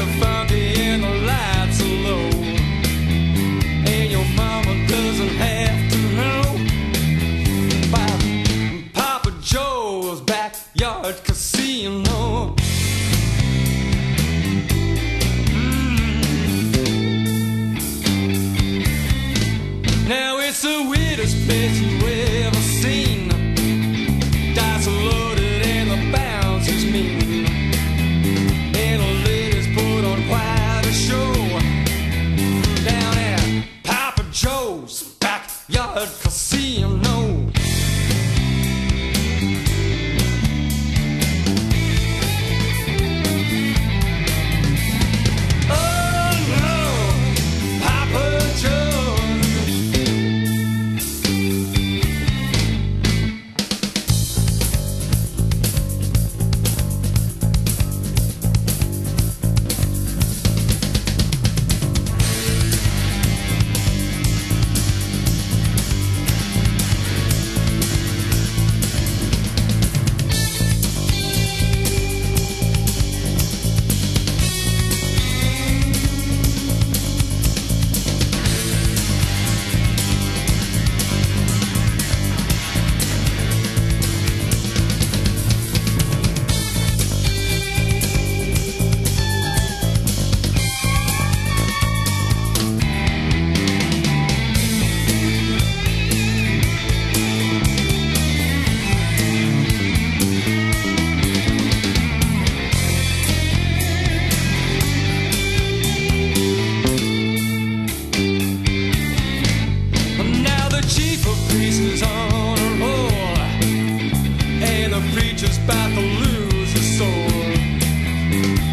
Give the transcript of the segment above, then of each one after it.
so foggy and the lights are low, and your mama doesn't have to know about Papa Joe's Backyard Casino. Now it's the weirdest place you ever seen. Dice are loaded and the bounce is mean, and the ladies put on quite a show down at Papa Joe's Backyard Casino. Preacher's about to lose his soul,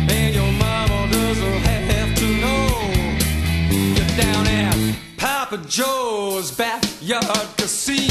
and your mama doesn't have to know. You're down at Papa Joe's Backyard Casino.